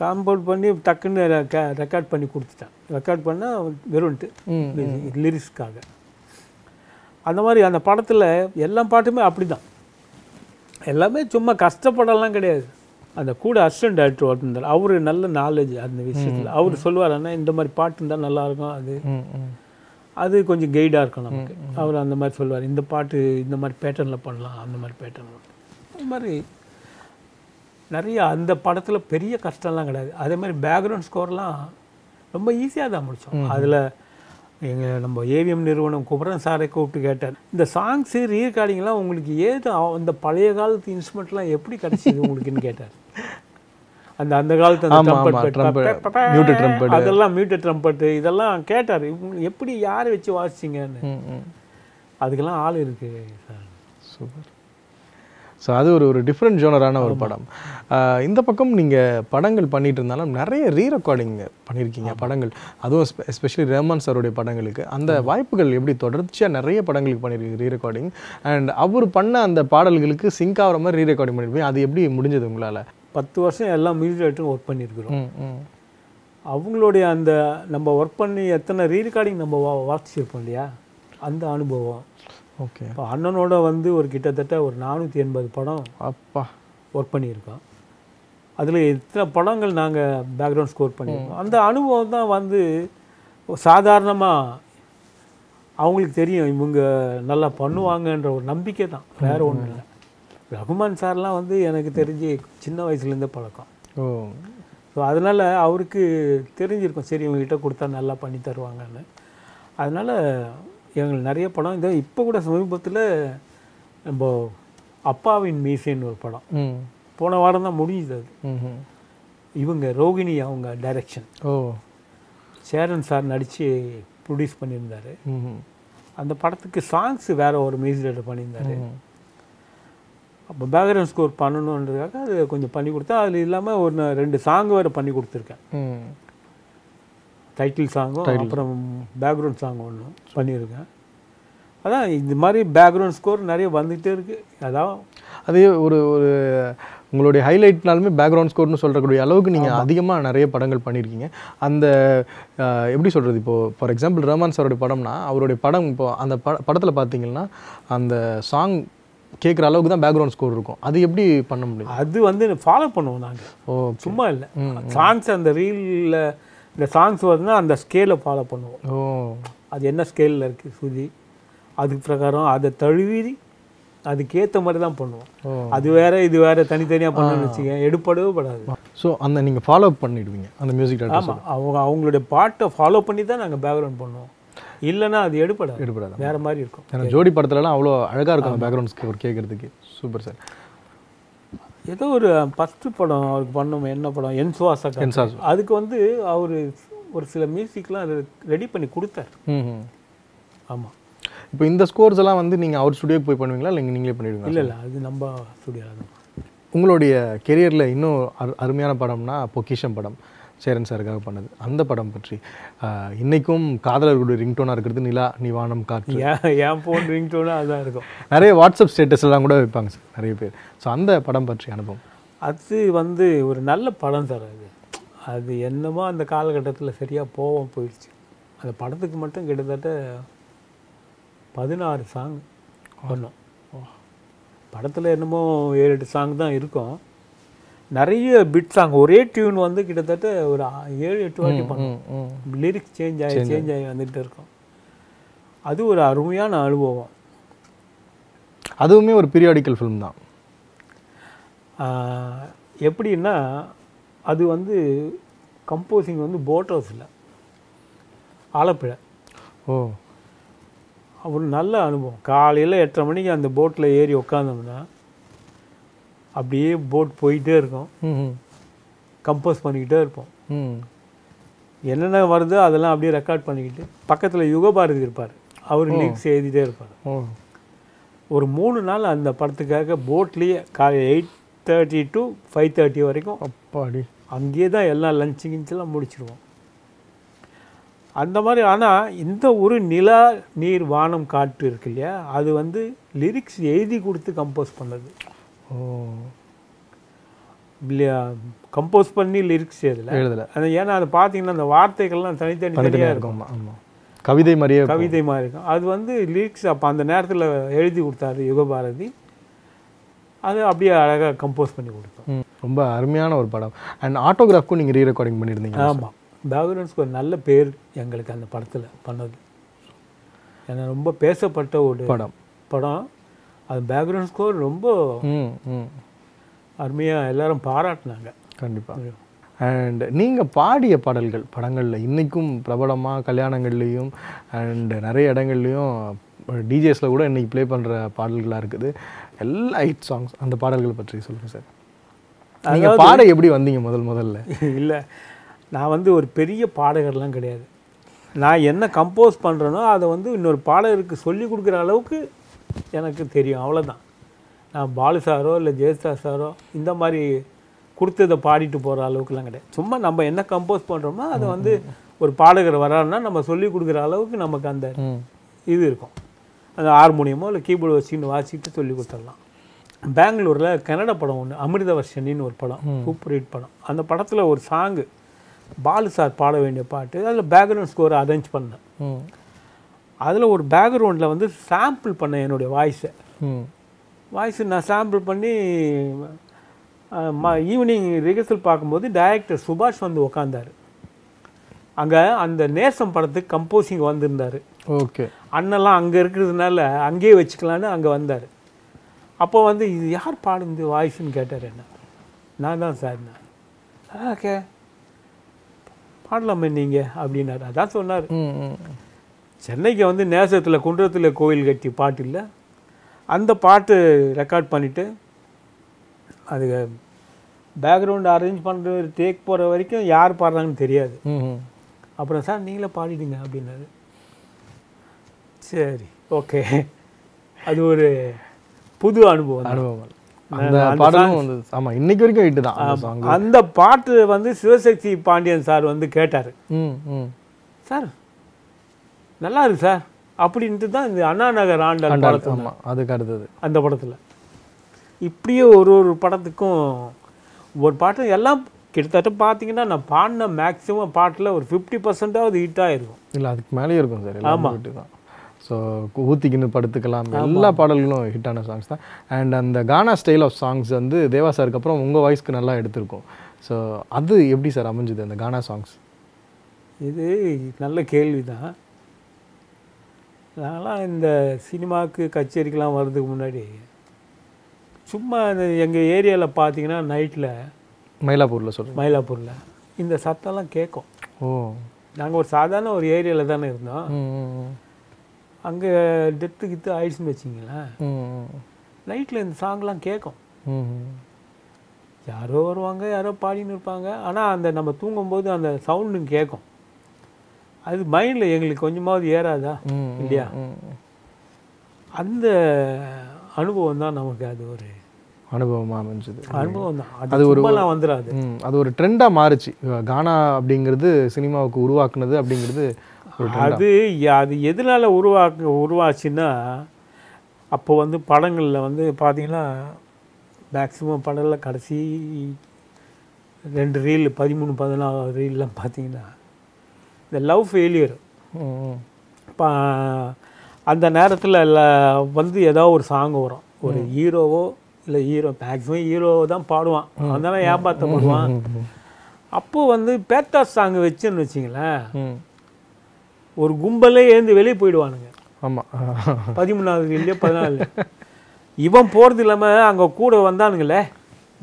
காம்பவுண்ட் பண்ணி டக்குன்னு ரெக்கார்ட் பண்ணி கொடுத்துட்டான். ரெக்கார்ட் பண்ணால் வெறும்ட்டு லிரிக்ஸ்க்காக. அந்த மாதிரி அந்த படத்தில் எல்லா பாட்டுமே அப்படி தான். எல்லாமே சும்மா கஷ்டப்படலாம் கிடையாது. அந்த கூட அசிஸ்டன்ட் டைரக்டர் ஒருத்தர், அவர் நல்ல நாலேஜ் அந்த விஷயத்தில். அவர் சொல்லுவார், ஆனால் இந்த மாதிரி பாட்டு இருந்தால் நல்லாயிருக்கும், அது அது கொஞ்சம் கைடாக இருக்கும் நமக்கு. அவர் அந்த மாதிரி சொல்லுவார், இந்த பாட்டு இந்த மாதிரி பேட்டர்னில் பண்ணலாம், அந்த மாதிரி பேட்டர்னில். அது மாதிரி நிறைய அந்த படத்தில் பெரிய கஷ்டம்லாம் கிடையாது. அதே மாதிரி பேக்ரவுண்ட் ஸ்கோர்லாம் ரொம்ப ஈஸியாக தான் முடித்தோம். அதில் எங்கள் நம்ம ஏவிஎம் நிறுவனம் குமரன் சாரை கூப்பிட்டு கேட்டார், இந்த சாங்ஸு ரீகார்டிங்லாம் உங்களுக்கு ஏது, அந்த பழைய காலத்து இன்ஸ்ட்ருமெண்ட்லாம் எப்படி கிடச்சிது உங்களுக்குன்னு கேட்டார். அந்த அந்த காலத்து அதெல்லாம் மியூட்டட் ட்ரம்பட்டு இதெல்லாம் கேட்டார், எப்படி யாரை வச்சு வாசிச்சிங்கன்னு. அதுக்கெல்லாம் ஆள் இருக்குது சார். சூப்பர். ஸோ அது ஒரு ஒரு டிஃப்ரெண்ட் ஜோனரான ஒரு படம். இந்த பக்கம் நீங்கள் படங்கள் பண்ணிகிட்டு இருந்தாலும் நிறைய ரீரெக்கார்டிங் பண்ணியிருக்கீங்க படங்கள், அதுவும் எஸ்பெஷலி ரஹ்மான் சாருடைய படங்களுக்கு. அந்த வாய்ப்புகள் எப்படி தொடர்ச்சியாக நிறைய படங்களுக்கு பண்ணியிருக்கீங்க ரீரெக்கார்டிங், அண்ட் அவர் பண்ண அந்த பாடல்களுக்கு சிங்க் ஆகிற மாதிரி ரீரெக்கார்டிங் பண்ணியிருப்பீங்க. அது எப்படி முடிஞ்சது உங்களால்? 10 வருஷம் எல்லா மியூசிக் டைரக்டரும் ஒர்க் பண்ணியிருக்கிறோம். அவங்களுடைய அந்த நம்ம ஒர்க் பண்ணி எத்தனை ரீரெக்கார்டிங் நம்ம வாசிச்சிருப்போம் இல்லையா, அந்த அனுபவம். ஓகே. இப்போ அண்ணனோட வந்து ஒரு கிட்டத்தட்ட ஒரு 480 படம் அப்பா ஒர்க் பண்ணியிருக்கோம். அதில் எத்தனை படங்கள் நாங்கள் பேக்ரவுண்ட் ஸ்கோர் பண்ணியிருக்கோம். அந்த அனுபவம் தான் வந்து சாதாரணமாக அவங்களுக்கு தெரியும் இவங்க நல்லா பண்ணுவாங்கன்ற ஒரு நம்பிக்கை தான், வேறு ஒன்றும் இல்லை. ரகுமான் சார்லாம் வந்து எனக்கு தெரிஞ்சு சின்ன வயசுலேருந்தே பழக்கம். ஓ. ஸோ அதனால் அவருக்கு தெரிஞ்சிருக்கும், சரி இவங்ககிட்ட கொடுத்தா நல்லா பண்ணி தருவாங்கன்னு. அதனால் எங்களுக்கு நிறைய படம் இதை இப்போ கூட சமீபத்தில் நம்ம அப்பாவின் மீசைன்னு ஒரு படம் போன வாரம் தான் முடிஞ்சுது. அது இவங்க ரோகிணி அவங்க டைரக்ஷன், ஓ சேரன் சார் நடித்து ப்ரொடியூஸ் பண்ணியிருந்தார். அந்த படத்துக்கு சாங்ஸ் வேறு ஒரு மியூசிக் டைரக்டர் பண்ணியிருந்தார். அப்போ பேக்ரவுண்ட் ஸ்கோர் பண்ணணுன்றதுக்காக அது கொஞ்சம் பண்ணி கொடுத்தா. அது இல்லாமல் ஒரு 2 சாங் வேறு பண்ணி கொடுத்துருக்கேன். டைட்டில் சாங்கும் அப்புறம் பேக்ரவுண்ட் சாங்கும் ஒன்றும் பண்ணியிருக்கேன். அதான் இந்த மாதிரி பேக்ரவுண்ட் ஸ்கோர் நிறைய வந்துகிட்டே இருக்குது. அதான் அதே ஒரு ஒரு உங்களுடைய ஹைலைட்னாலுமே பேக்ரவுண்ட் ஸ்கோர்னு சொல்கிறக்கூடிய அளவுக்கு நீங்கள் அதிகமாக நிறைய படங்கள் பண்ணியிருக்கீங்க. அந்த எப்படி சொல்கிறது, இப்போது ஃபார் எக்ஸாம்பிள் ரஹ்மான் சாரோடைய படம்னா அவருடைய படம் இப்போது அந்த படத்தில் பார்த்தீங்கன்னா அந்த சாங் கேட்குற அளவுக்கு தான் பேக்ரவுண்ட் ஸ்கோர் இருக்கும். அது எப்படி பண்ண முடியும்? அது வந்து ஃபாலோ பண்ணுவோம் நாங்கள். ஓ. சும்மா இல்லை, சாங்ஸ் அந்த ரீலில் இந்த சாங்ஸ் வருதுன்னா அந்த ஸ்கேலை ஃபாலோ பண்ணுவோம். ஓ. அது என்ன ஸ்கேலில் இருக்குது சுதி, அதுக்கு பிரகாரம் அதை தழுவி அதுக்கேற்ற மாதிரி தான் பண்ணுவோம். அது வேறு இது வேறு தனித்தனியாக பண்ணணும்னு வச்சுக்கேன், எடுப்படவே படாது. ஸோ அந்த நீங்கள் ஃபாலோ அப் பண்ணிவிடுவீங்க அந்த மியூசிக்? ஆமாம், அவங்களுடைய பாட்டை ஃபாலோ பண்ணி தான் நாங்கள் பேக்ரவுண்ட் பண்ணுவோம். இல்லைன்னா அது எடுப்படாது, வேறு மாதிரி இருக்கும். ஏன்னா ஜோடி படத்துலலாம் அவ்வளோ அழகாக இருக்கும் அந்த பேக்ரவுண்ட் ஸ்கோர் கேட்குறதுக்கு. Super sir. ஏதோ ஒரு ஃபஸ்ட்டு படம் அவருக்கு பண்ணோம், என்ன படம், என் சுவாசா. அதுக்கு வந்து அவர் ஒரு சில மியூசிக்லாம் அது ரெடி பண்ணி கொடுத்தார். ஆமாம். இப்போ இந்த ஸ்கோர்ஸ் எல்லாம் வந்து நீங்கள் அவர் ஸ்டுடியோக்கு போய் பண்ணுவீங்களா இல்லை நீங்களே பண்ணிடுவீங்க? இல்லை இல்லை, அது நம்ம ஸ்டுடியோவில் தான். உங்களுடைய கெரியரில் இன்னும் அருமையான படம்னா பொக்கிஷம் படம், சேரன் சாருக்காக பண்ணது. அந்த படம் பற்றி இன்றைக்கும் காதலர்களுடைய ரிங்டோனாக இருக்கிறது நிலா நிவானம் காற்று. என் ஃபோன் ரிங்டோனாக அதுதான் இருக்கும். நிறைய வாட்ஸ்அப் ஸ்டேட்டஸ்லாம் கூட வைப்பாங்க சார் நிறைய பேர். ஸோ அந்த படம் பற்றி அனுபவம்? அது வந்து ஒரு நல்ல படம் சார். அது அது என்னமோ அந்த காலகட்டத்தில் சரியாக போயிடுச்சு. அந்த படத்துக்கு மட்டும் கிட்டத்தட்ட 16 சாங் பண்ணோம். படத்தில் என்னமோ 7-8 சாங் தான் இருக்கும். நிறைய பிட் சாங், ஒரே டியூன் வந்து கிட்டத்தட்ட ஒரு 7-8 வாட்டி பண்ணுவோம். லிரிக்ஸ் சேஞ்ச் ஆகி வந்துகிட்டே இருக்கும். அது ஒரு அருமையான அனுபவம். அதுவுமே ஒரு பீரியாடிக்கல் ஃபிலிம் தான். எப்படின்னா அது வந்து கம்போசிங் வந்து போட் ஹவுஸில் ஆலப்புழை. ஓ. ஒரு நல்ல அனுபவம். காலையில் 8:30 மணிக்கு அந்த போட்டில் ஏறி உக்காந்தோம்னா அப்படியே போட் போயிட்டே இருக்கும். கம்போஸ் பண்ணிக்கிட்டே இருப்போம். என்னென்ன வருதோ அதெல்லாம் அப்படியே ரெக்கார்ட் பண்ணிக்கிட்டு. பக்கத்தில் யுகபாரதி இருப்பார், அவர் லீக்ஸ் எழுதிட்டே இருப்பார். ஒரு 3 நாள் அந்த படத்துக்காக போட்லேயே காலையில் 8:30 to 5:30 வரைக்கும் அப்பாடி அங்கேயே தான் எல்லாம் லஞ்சு கிஞ்செல்லாம் முடிச்சிருவோம். அந்த மாதிரி. ஆனால் இந்த ஒரு நிலா நீர் வானம் காற்று இருக்கு இல்லையா, அது வந்து லிரிக்ஸ் எழுதி கொடுத்து கம்போஸ் பண்ணது. कंपोज पड़ी लिरिक्स ऐसा पाती वार्ते तनिया कविता मारिया कविता मार अब वो लिरिक्स अल्तार युगभारती अब अब अलग कंपोज पड़ी को रोम अमान और पड़म अंड आटोग्राफ री रेकार्डिंग पड़ी आम बैकग्राउंड्स को नल्ला पेर अंत पड़े पड़ा रोम पेसपट और पड़ पड़ा अब बैकग्राउंड स्कोर रोम अरमिया पाराटा कंपा अंड नहीं पाड़िया पाडल पड़े इनमें प्रबलम कल्याण अंड नरे इंडों डीजेस इनकी प्ले पड़े पाडल एल हिट साँग्स अंत पची सर पाड़ एप्ली वंदी मोदल ना वो पाड़गर क्या ना என்ன கம்போஸ் பண்றனோ அதை வந்து இன்னொரு பாடகருக்கு சொல்லி கொடுக்கிற அளவுக்கு எனக்கு தெரியும் அவ்வளவுதான் நான் பாலு சாரோ இல்ல ஜெயஸ்தா சாரோ இந்த மாதிரி கொடுத்தத பாடிட்டு போற அளவுக்குலாம் கிடையாது சும்மா நம்ம என்ன கம்போஸ் பண்றோமோ அது வந்து ஒரு பாடகர் வரான்னா நம்ம சொல்லி கொடுக்கிற அளவுக்கு நமக்கு அந்த இது இருக்கும் அந்த ஹார்மோனியமோ இல்ல கீபோர்ட் வச்சிட்டு வாசிட்டு சொல்லி கொடுத்தறலாம் பெங்களூர்ல கன்னட படம் ஒன்னு அமிர்தவர்ஷனின்னு ஒரு படம் சூப்பர் ஹிட் படம் அந்த படத்துல ஒரு சாங் बालू सार पाड़ वे पाट अक्रउंड स्कोर अरेंज पड़े और पेक्रउंड वो साम्पल पड़े वायस वायस ना साम्पल पड़ी ईवनिंग रिहर्सल पार्को डायरेक्टर सुभाष वो उदार अगे अंदम पड़े कंपोसिंग वह ओके अण्डल अगर अंगे वचिकलान अगे वह अब वो यार पाड़ी वायस कैटार ना ना सार ओके पालामें नहीं अदा चेन्नई वो नेस कुंडल कटी पाट अंत पाट रेकार्ड पड़े अक्रउंड अरेंज पड़े टेक वरी यार पाड़ा अब सार नहीं पाड़ी अब सर ओके अदर अनुभव अंद पाट वो शिवशक्ति पांडियन सार वो केटार सार ना सार अब अण्णा नगर आंडान अंत पड़े इपड़े और पड़क और पाटे कट पाती ना पाड़न मैक्सिमम पाटे और 50% हिटा आम सो ஊத்திக்கின்னு படுத்துக்கலாம் எல்லா பாடல்களும் ஹிட்டான சாங்ஸ் தான் அண்ட் அந்த கானா ஸ்டைல் ஆஃப் சாங்ஸ் வந்து தேவா சாருக்கு அப்புறம் உங்க வாய்ஸ்க்கு நல்லா எடுத்துருக்கும் சோ அது எப்படி சார் அமைஞ்சது அந்த கானா சாங்ஸ் இது நல்ல கேள்விதான் நான் இந்த சினிமாக்கு கச்சேரிக்குலாம் வரதுக்கு முன்னாடி சும்மா எங்க ஏரியால பாத்தீங்கன்னா நைட்ல மயிலாப்பூர்ல சொல்றேன் மயிலாப்பூர்ல இந்த சத்தம்லாம் கேக்கும் ஓ நாங்க ஒரு சாதாரண ஒரு ஏரியால தான இருந்தோம் அங்க டெத் கித்து ஆயிடுச்சுன்னு வெச்சீங்களா நைட்ல இந்த சாங்லாம் கேக்கும் யாரோ வருவாங்க யாரோ பாடின்னு இருப்பாங்க ஆனா அந்த நம்ம தூங்கும்போது அந்த சவுண்டும் கேக்கும் அது மைண்ட்ல எங்களுக்கு கொஞ்சமாவது ஏறாதா இல்லையா அந்த அனுபவம் தான் நமக்கு அது ஒரு அனுபவமா அமைஞ்சது அனுபவம் தான் அது ஒருபலாம் வந்தராது அது ஒரு ட்ரெண்டா மாறுச்சு கானா அப்படிங்கிறது சினிமாவுக்கு உருவாக்குனது அப்படிங்கிறது அது அது எதனால உருவாச்சுன்னா அப்போ வந்து படங்களில் வந்து பார்த்தீங்கன்னா மேக்ஸிமம் படங்களில் கடைசி 2 reel 13, 14 ரீல்லாம் பார்த்தீங்கன்னா இந்த லவ் ஃபெயிலியர் அந்த நேரத்தில் வந்து ஏதோ ஒரு சாங் வரும் ஒரு ஹீரோவோ இல்லை ஹீரோ மேக்ஸிமம் ஹீரோவோ தான் பாடுவான் அதனால ஏமாற்ற பாடுவான் அப்போ வந்து பேட்டா சாங் வச்சுன்னு வச்சிங்களேன் और गुंबल एलिए पड़वानुंग 13வது reel 14 इवन पड़म अगे कूड़ वाले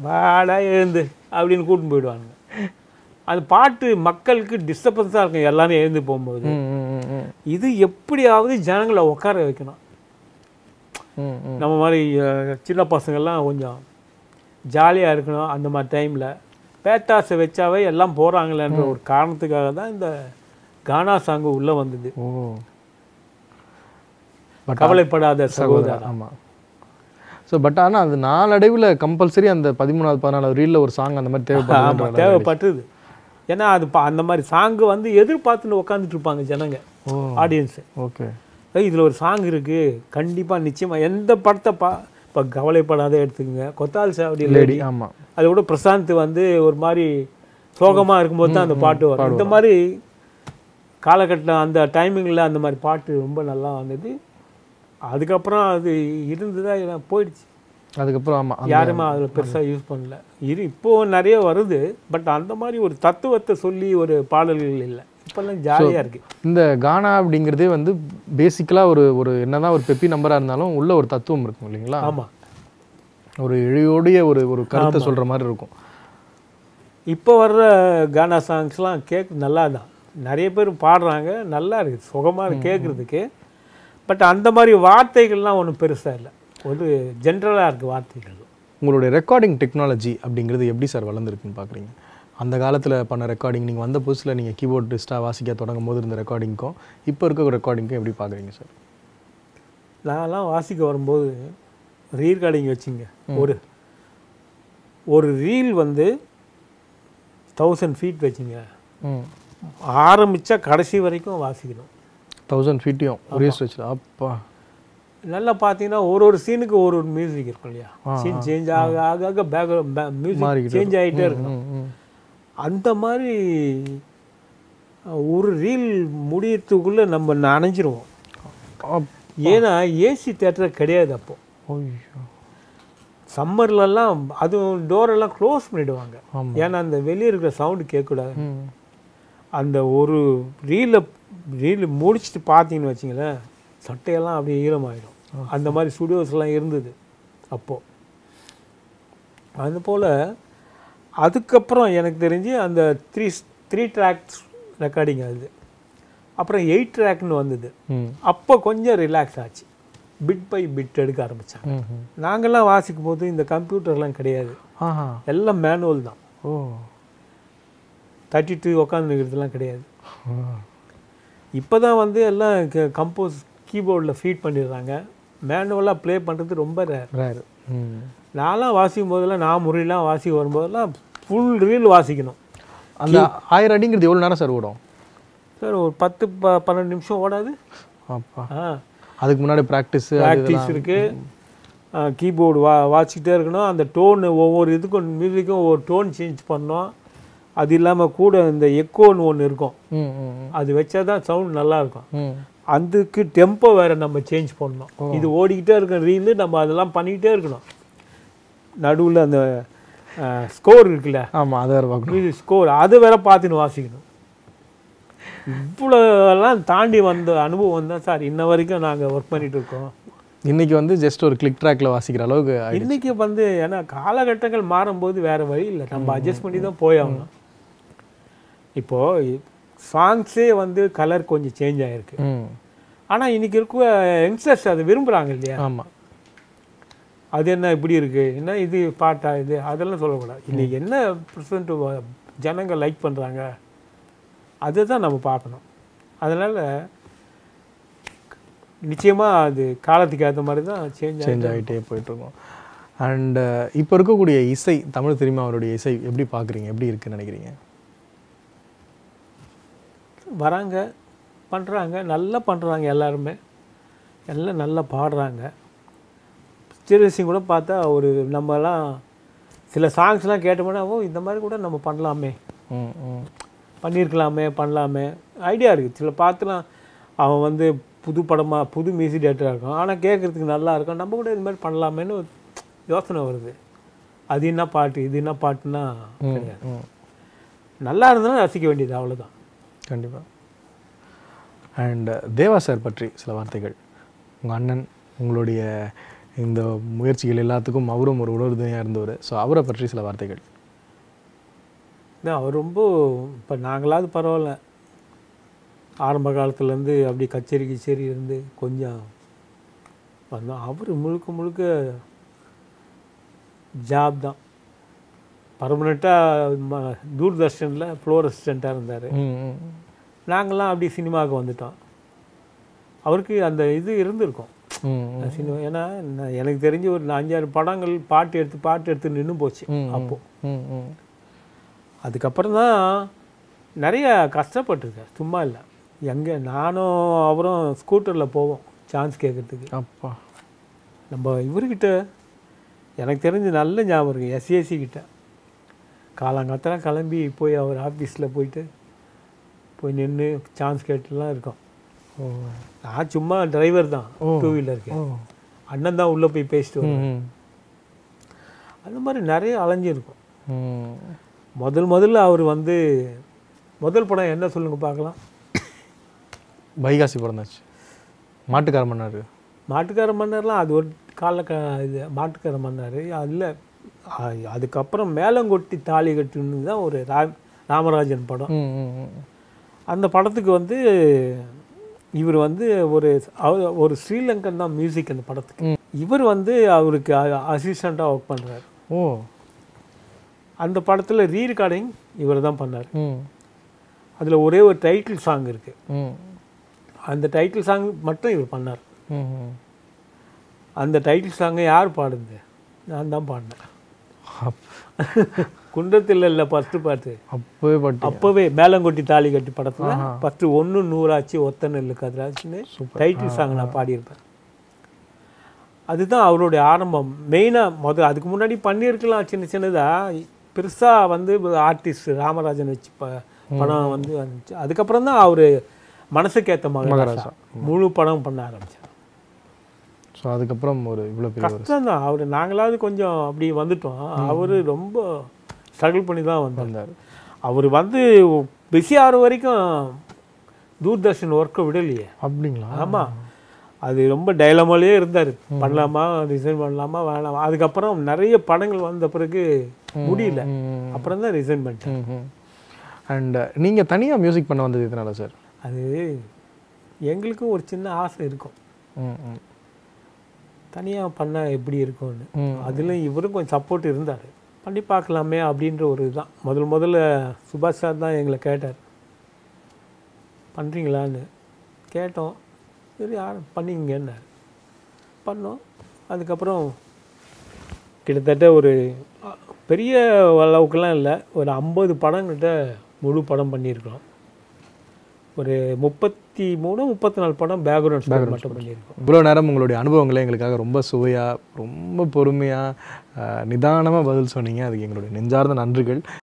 वाड़ा एंड अब अ पाट मकुख् डिस्टर्बनसा एल इधर जन उकार वो नम्बरि चिना पसंगा कुछ जालिया अंतमार टाइम पेटास वावे एल और कारण गाना सांग उल्ला वंददे कवलैपडाद सहोदरा आमा सो बट आना अद नालडैवुल कंपल्सरी अंद 13வது 14வது reel ல ஒரு சாங் அந்த மாதிரி தேவைப்படுது ஏன்னா அது அந்த மாதிரி சாங் வந்து எதிர பார்த்து உட்கார்ந்துட்டு இருப்பாங்க ஜனங்க ஆடியன்ஸ் ஓகே இதுல ஒரு சாங் இருக்கு கண்டிப்பா நிச்சயமா எந்த படத்தை இப்ப அப்போ கவலைப்படாத எடுத்துக்கோங்க. கொத்தால் சாவடி லேடி, ஆமாம், அது கூட பிரசாந்த் வந்து ஒரு மாதிரி சோகமாக இருக்கும்போது தான் அந்த பாட்டு வரும். இந்த மாதிரி காலகட்டம் அந்த டைமிங்கில் அந்த மாதிரி பாட்டு ரொம்ப நல்லா வந்தது. அதுக்கப்புறம் அது இருந்ததாக போயிடுச்சு. அதுக்கப்புறம் ஆமாம், யாருமே அதில் பெருசாக யூஸ் பண்ணல. இப்போது நிறைய வருது, பட் அந்த மாதிரி ஒரு தத்துவத்தை சொல்லி ஒரு பாடல்கள் இல்லை. இப்போல்லாம் ஜாலியாக இருக்குது. இந்த கானா அப்படிங்கிறதே வந்து பேசிக்கலாக ஒரு ஒரு என்னதான் ஒரு பெப்பி நம்பராக இருந்தாலும் உள்ள ஒரு தத்துவம் இருக்கும் இல்லைங்களா? ஆமாம், ஒரு இழியோடைய ஒரு ஒரு கருத்தை சொல்கிற மாதிரி இருக்கும். இப்போ வர்ற கானா சாங்ஸ்லாம் கேட்க நல்லா தான், நிறைய பேர் பாடுறாங்க, நல்லா இருக்குது, சுகமாக கேட்குறதுக்கு. பட் அந்த மாதிரி வார்த்தைகள்லாம் ஒன்றும் பெருசாக இல்லை, ஒரு ஜென்ரலாக இருக்குது வார்த்தைகள். உங்களுடைய ரெக்கார்டிங் டெக்னாலஜி அப்படிங்கிறது எப்படி சார் வளர்ந்துருக்குன்னு பார்க்குறீங்க? அந்த காலத்தில் பண்ண ரெக்கார்டிங், நீங்கள் வந்த புதுசில் நீங்கள் கீபோர்டிஸ்ட்டாக வாசிக்க தொடங்கும் போது இருந்த ரெக்கார்டிங்க்கும் இப்போ இருக்க ரெக்கார்டிங்க்கும் எப்படி பார்க்குறீங்க சார்? நான்லாம் வாசிக்க வரும்போது ரீரெக்கார்டிங் வச்சுங்க. ஒரு ஒரு ரீல் வந்து 1000 feet வச்சுங்க, ஆரம்பித்தா கடைசி வரைக்கும் வாசிக்கணும். 1000 feet ஒரே ஸ்ட்ரெச். அப்பா நல்லா பார்த்தீங்கன்னா ஒரு ஒரு சீனுக்கு ஒரு ஒரு மியூசிக் இருக்கும் இல்லையா? சீன் சேஞ்ச் ஆக ஆக பேக்ரவுண்ட் மியூசிக் சேஞ்ச் ஆகிட்டே இருக்கணும். அந்த மாதிரி ஒரு ரீல் முடியறதுக்குள்ளே நம்ம நனைஞ்சிருவோம். ஏன்னா ஏசி தேட்டர் கிடையாது அப்போது. சம்மர்லலாம் அதுவும் டோரெல்லாம் க்ளோஸ் பண்ணிவிடுவாங்க, ஏன்னா அந்த வெளியே இருக்கிற சவுண்டு கேட்கக்கூடாது. அந்த ஒரு ரீலை முடிச்சுட்டு பார்த்தீங்கன்னு வச்சிங்களேன், சட்டையெல்லாம் அப்படியே ஈரமாகிடும். அந்த மாதிரி ஸ்டுடியோஸ்லாம் இருந்தது அப்போது. அது போல் அதுக்கப்புறம் எனக்கு தெரிஞ்சு அந்த த்ரீ ட்ராக்ஸ் ரெக்கார்டிங் ஆகுது, அப்புறம் 8 ட்ராக்னு வந்தது. அப்போ கொஞ்சம் ரிலாக்ஸ் ஆச்சு, பிட் பை பிட் எடுக்க ஆரம்பித்தாங்க. நாங்கள்லாம் வாசிக்கும் போது இந்த கம்ப்யூட்டர்லாம் கிடையாது, எல்லாம் மேனுவல் தான். 32 உக்காந்துருக்கிறதுலாம் கிடையாது. இப்போ தான் வந்து எல்லாம் கம்போஸ் கீபோர்டில் ஃபீட் பண்ணிடுறாங்க, மேனுவலாக ப்ளே பண்ணுறது ரொம்ப ரேர். நான்லாம் வாசிக்கும் போதெல்லாம், நான் முறையெல்லாம் வாசிக்க வரும்போதெல்லாம் ஃபுல் ரீல் வாசிக்கணும். அந்த 1000 அடிங்கிறது எவ்வளோ நேரம் சார் ஓடும்? சார் ஒரு 10-12 நிமிஷம் ஓடாது. அதுக்கு முன்னாடி ப்ராக்டிஸ் இருக்குது, கீபோர்டு வாசிக்கிட்டே இருக்கணும். அந்த டோன் ஒவ்வொரு இதுக்கும் மியூசிக்கும் ஒவ்வொரு டோன் சேஞ்ச் பண்ணோம். அது இல்லாமல் கூட இந்த எக்கோன்னு ஒன்று இருக்கும், அது வச்சா தான் சவுண்ட் நல்லாயிருக்கும். அதுக்கு டெம்போ வேறு நம்ம சேஞ்ச் பண்ணணும். இது ஓடிக்கிட்டே இருக்கிற ரீலு நம்ம அதெல்லாம் பண்ணிக்கிட்டே இருக்கணும். நடுவில் அந்த ஸ்கோர் இருக்குல்ல, ஆமாம், அதை வேறு பார்க்கணும். ஸ்கோர் அது வேற பார்த்துன்னு வாசிக்கணும். இவ்வளோலாம் தாண்டி வந்த அனுபவம் தான் சார் இன்ன வரைக்கும் நாங்கள் ஒர்க் பண்ணிகிட்டு இருக்கோம். இன்றைக்கி வந்து ஜஸ்ட் ஒரு கிளிக் ட்ராக்கில் வாசிக்கிற அளவுக்கு இன்றைக்கி வந்து, ஏன்னா காலகட்டங்கள் மாறும்போது வேறு வழி இல்லை, நம்ம அட்ஜஸ்ட் பண்ணி தான் போயாகணும். இப்போது சாங்ஸே வந்து கலர் கொஞ்சம் சேஞ்ச் ஆகிருக்கு, ஆனால் இன்றைக்கி இருக்கிற யங்ஸ்டர்ஸ் அதை விரும்புகிறாங்க இல்லையா? ஆமாம், அது என்ன இப்படி இருக்குது, என்ன இது பாட்டா, இது அதெல்லாம் சொல்லக்கூடாது. இன்றைக்கி என்ன ப்ரெசன்ட் ஜனங்க லைக் பண்ணுறாங்க அதை தான் நம்ம பார்க்கணும். அதனால் நிச்சயமாக அது காலத்துக்கு ஏற்ற மாதிரி தான் சேஞ்ச் ஆகிட்டே போயிட்டுருக்கோம். அண்டு இப்போ இருக்கக்கூடிய இசை, தமிழ் சினிமாவுடைய இசை எப்படி பார்க்குறீங்க, எப்படி இருக்குன்னு நினைக்கிறீங்க? வராங்க, பண்ணுறாங்க, நல்லா பண்ணுறாங்க, எல்லாருமே எல்லாம் நல்லா பாடுறாங்க. சீரியஸையும் கூட பார்த்தா ஒரு நம்மலாம் சில சாங்ஸ்லாம் கேட்டோம்னா, ஓ இந்த மாதிரி கூட நம்ம பண்ணலாமே, பண்ணியிருக்கலாமே ஐடியா இருக்குது. சில பார்த்துலாம் அவன் வந்து புது படமாக புது மியூசிக் டேரக்டராக இருக்கும், ஆனால் கேட்குறதுக்கு நல்லா இருக்கும், நம்ம கூட இது மாதிரி பண்ணலாமேன்னு யோசனை வருது. அது என்ன பாட்டு, இது என்ன பாட்டுன்னா நல்லா இருந்தாலும் ரசிக்க வேண்டியது, அவ்வளோதான். கண்டிப்பாக. அண்ட் தேவா சார் பற்றி சில வார்த்தைகள். உங்கள் அண்ணன், உங்களுடைய இந்த முயற்சிகள் எல்லாத்துக்கும் அவரும் ஒரு உணர்வுதுணையாக இருந்தவர். ஸோ அவரை பற்றி சில வார்த்தைகள். அவர் ரொம்ப, இப்போ நாங்களாவது பரவாயில்ல, ஆரம்ப காலத்துலேருந்து அப்படி கச்சேரி இருந்து கொஞ்சம் வந்தோம். அவர் முழுக்க ஜாப் தான், பர்மனெண்ட்டாக தூர்தர்ஷனில் ஃப்ளோரஸ்டண்ட்டாக இருந்தார். நாங்கள்லாம் அப்படி சினிமாவுக்கு வந்துட்டோம். அவருக்கு அந்த இது இருந்திருக்கும் சினிமா, ஏன்னா எனக்கு தெரிஞ்ச ஒரு 5-6 படங்கள் பாட்டு எடுத்து நின்று போச்சு அப்போது. அதுக்கப்புறம் தான் நிறைய கஷ்டப்பட்டுருக்கார், சும்மா இல்லை. எங்கே நானும் அவரும் ஸ்கூட்டரில் போவோம் சான்ஸ் கேட்குறதுக்கு. அப்பா நம்ம இவர்கிட்ட नल ஞாபகம் எஸ்ஏசிக்கிட்ட காலங்காலத்தில் கிளம்பி போய் அவர் ஆஃபீஸில் போயிட்டு போய் நின்று சான்ஸ் கேட்டுலாம் இருக்கோம். ஓ நான் சும்மா டிரைவர் தான், டூ வீலருக்கு அண்ணன் தான் உள்ளே போய் பேசிட்டு வருவேன். அந்த மாதிரி நிறைய அலைஞ்சிருக்கும். முதல்ல அவர் வந்து முதல் படம் என்ன சொல்லுங்க பார்க்கலாம். வைகாசி பிறந்தாச்சு, மாட்டுக்கார மன்னர். மாட்டுக்கார மன்னர்லாம் அது ஒரு கால இது மாட்டுக்கார மன்னர் அதில். அதுக்கப்புறம் மேலங்கொட்டி தாலி கட்டுன்னு தான் ஒரு ராமராஜன் படம். அந்த படத்துக்கு வந்து இவர் வந்து ஒரு ஸ்ரீலங்கன் தான் மியூசிக் அந்த படத்துக்கு. இவர் வந்து அவருக்கு அசிஸ்டண்ட்டாக ஒர்க் பண்ணுறாரு. ஓ அந்த படத்தில் ரீ ரெக்கார்டிங் இவர் தான் பண்ணார். அதில் ஒரே ஒரு டைட்டில் சாங் இருக்குது, அந்த டைட்டில் சாங் மட்டும் இவர் பண்ணார். அந்த டைட்டில் சாங்கை யார் பாடுது? நான் தான் பாடினேன். குண்டத்தில் இல்லை, ஃபஸ்ட்டு பாட்டு அப்போவே பாட்டு அப்போவே மேலங்கொட்டி தாலி கட்டி படத்தில் ஃபஸ்ட்டு 1 100 ஆச்சு ஒத்த நெல்லு கதிராச்சுன்னு டைட்டில் சாங் நான் பாடியிருப்பேன். அதுதான் அவருடைய ஆரம்பம் மெயினாக. அதுக்கு முன்னாடி பண்ணியிருக்கலாம் சின்ன சின்னதாக, பெருசாக வந்து ஆர்டிஸ்ட் ராமராஜன் வச்சு படம் வந்து வந்துச்சு. அதுக்கப்புறம் தான் அவர் மனசுக்கேற்ற மகாராஜா முழு படம் பண்ண ஆரம்பித்தார். ஸோ அதுக்கப்புறம் ஒரு இவ்வளோ கஷ்டம் தான். அவர் நாங்களாவது கொஞ்சம் அப்படி வந்துட்டோம், அவர் ரொம்ப ஸ்ட்ரகிள் பண்ணி தான் வந்தார். அவர் வந்து பிஸி ஆகிற வரைக்கும் தூர்தர்ஷன் ஒர்க்கை விடலையே. அப்படிங்களா? ஆமாம், அது ரொம்ப டைலமாலே இருந்தார், பண்ணலாமா ரிசைன் பண்ணலாமா வேணாமா. அதுக்கப்புறம் நிறைய படங்கள் வந்த பிறகு முடியல, அப்புறம் தான் ரிசைன் பண்ணிட்டேன். அண்ட் நீங்கள் தனியாக மியூசிக் பண்ண வந்தது இதனால சார்? அது எங்களுக்கும் ஒரு சின்ன ஆசை இருக்கும், தனியாக பண்ணால் எப்படி இருக்கும்னு. அதில் இவரும் கொஞ்சம் சப்போர்ட் இருந்தார், பண்ணி பார்க்கலாமே அப்படின்ற ஒரு இதுதான். முதல்ல சுபாஷ் சார் தான் எங்களை கேட்டார் பண்ணுறீங்களான்னு. கேட்டோம், சரி யார் பண்ணிங்கன்னார், பண்ணோம். அதுக்கப்புறம் கிட்டத்தட்ட ஒரு பெரிய அளவுக்குலாம் இல்லை, ஒரு 50 படங்கிட்ட முழு படம் பண்ணியிருக்கிறோம். ஒரு 33 34 படம் பேக்ரவுண்ட் மட்டும் பண்ணியிருக்கோம். இவ்வளோ நேரம் உங்களுடைய அனுபவங்களை எங்களுக்காக ரொம்ப சுவையாக ரொம்ப பொறுமையாக நிதானமாக பதில் சொன்னீங்க, அதுக்கு எங்களுடைய நெஞ்சார்ந்த நன்றிகள்.